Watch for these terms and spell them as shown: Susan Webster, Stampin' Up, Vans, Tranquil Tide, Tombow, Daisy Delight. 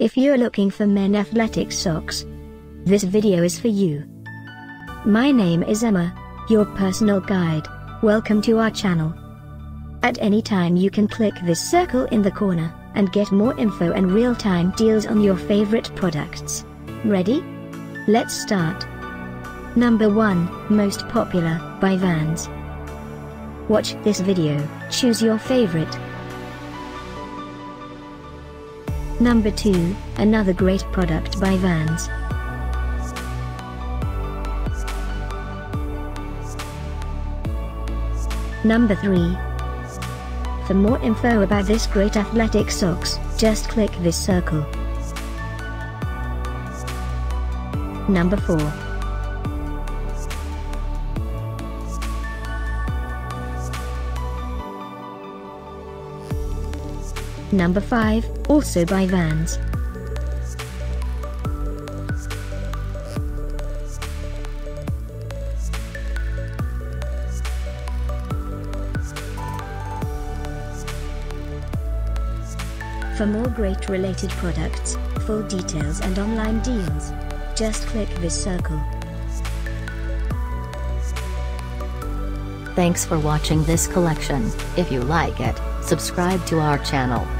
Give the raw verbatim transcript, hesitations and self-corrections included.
If you're looking for men athletic socks, this video is for you. My name is Emma, your personal guide. Welcome to our channel. At any time you can click this circle in the corner, and get more info and real-time deals on your favorite products. Ready? Let's start. Number one, Most Popular, by Vans. Watch this video, choose your favorite. Number two, another great product by Vans. Number three. For more info about this great athletic socks, just click this circle. Number four. Number five, also by Vans. For more great related products, full details and online deals, just click this circle. Thanks for watching this collection. If you like it, subscribe to our channel.